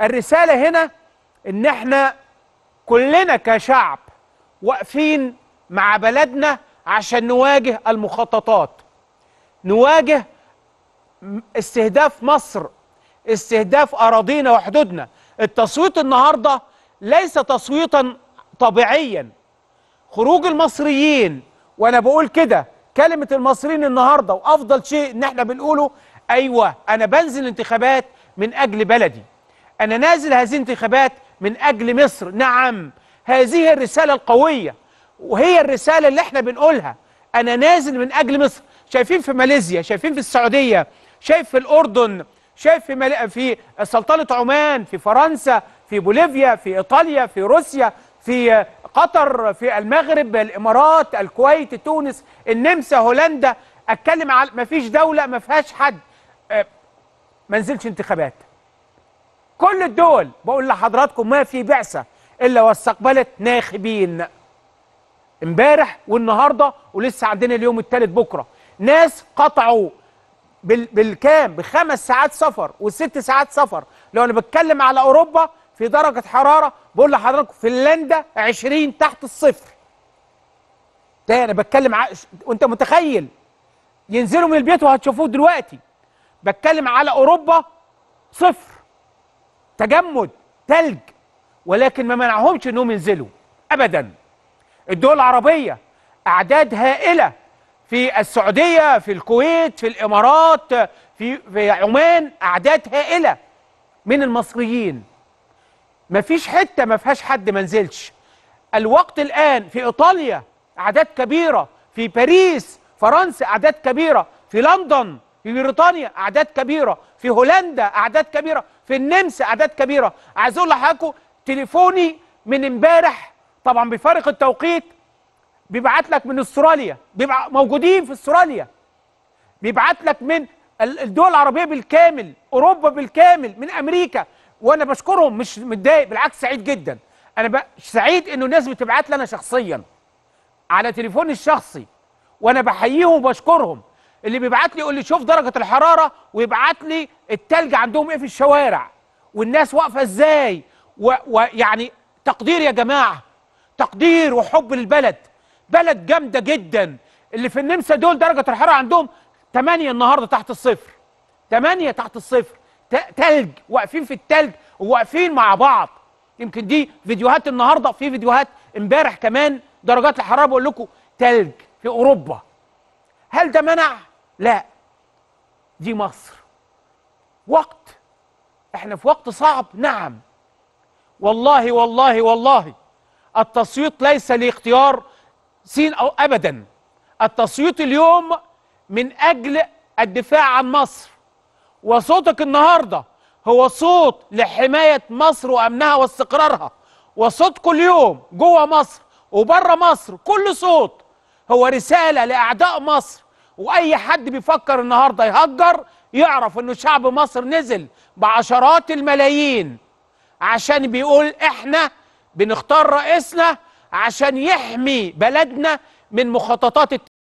الرسالة هنا إن احنا كلنا كشعب واقفين مع بلدنا عشان نواجه المخططات، نواجه استهداف مصر، استهداف أراضينا وحدودنا. التصويت النهاردة ليس تصويتا طبيعيا، خروج المصريين، وأنا بقول كده كلمة المصريين النهاردة، وأفضل شيء إن احنا بنقوله أيوة أنا بنزل انتخابات من أجل بلدي، أنا نازل هذه الانتخابات من أجل مصر. نعم، هذه الرسالة القوية وهي الرسالة اللي احنا بنقولها، أنا نازل من أجل مصر. شايفين في ماليزيا، شايفين في السعودية، شايف في الأردن، شايف في سلطنة عمان، في فرنسا، في بوليفيا، في إيطاليا، في روسيا، في قطر، في المغرب، الإمارات، الكويت، تونس، النمسا، هولندا. أتكلم على مفيش دولة ما فيهاش حد ما نزلش انتخابات. كل الدول بقول لحضراتكم ما في بعثة إلا واستقبلت ناخبين امبارح والنهارده ولسه عندنا اليوم الثالث بكره. ناس قطعوا بالكام ب5 ساعات سفر و6 ساعات سفر. لو انا بتكلم على اوروبا في درجه حراره بقول لحضراتكم فنلندا 20 تحت الصفر. ده انا بتكلم وانت متخيل ينزلوا من البيت وهتشوفوه دلوقتي. بتكلم على اوروبا صفر، تجمد، ثلج، ولكن ما منعهمش انهم ينزلوا ابدا. الدول العربية أعداد هائلة، في السعودية، في الكويت، في الإمارات، في عمان، أعداد هائلة من المصريين. مفيش حتة ما فيهاش حد ما نزلش. الوقت الآن في إيطاليا أعداد كبيرة، في باريس، فرنسا أعداد كبيرة، في لندن، في بريطانيا أعداد كبيرة، في هولندا أعداد كبيرة، في النمسا أعداد كبيرة. عايز أقول لحضراتكم تليفوني من امبارح طبعا بفارق التوقيت بيبعت لك من استراليا، بيبقى موجودين في استراليا، بيبعت لك من الدول العربيه بالكامل، اوروبا بالكامل، من امريكا. وانا بشكرهم، مش متضايق، بالعكس سعيد جدا. انا سعيد انه الناس بتبعت لي انا شخصيا على تليفوني الشخصي، وانا بحييهم وبشكرهم. اللي بيبعت لي يقول لي شوف درجه الحراره، ويبعت لي التلج عندهم ايه في الشوارع والناس واقفه ازاي، ويعني تقدير يا جماعه، تقدير وحب للبلد. بلد جامده جدا. اللي في النمسا دول درجه الحراره عندهم 8 النهارده تحت الصفر، 8 تحت الصفر، تلج، واقفين في التلج وواقفين مع بعض. يمكن دي فيديوهات النهارده، في فيديوهات امبارح كمان درجات الحراره بقول لكم تلج في اوروبا. هل ده منع؟ لا، دي مصر. وقت احنا في وقت صعب. نعم والله والله والله التصويت ليس لاختيار سين أو أبدا. التصويت اليوم من أجل الدفاع عن مصر، وصوتك النهاردة هو صوت لحماية مصر وأمنها واستقرارها، وصوتكم اليوم جوه مصر وبره مصر كل صوت هو رسالة لأعداء مصر. وأي حد بيفكر النهاردة يهجر يعرف إنه شعب مصر نزل بعشرات الملايين عشان بيقول إحنا بنختار رئيسنا عشان يحمي بلدنا من مخططات التنمية.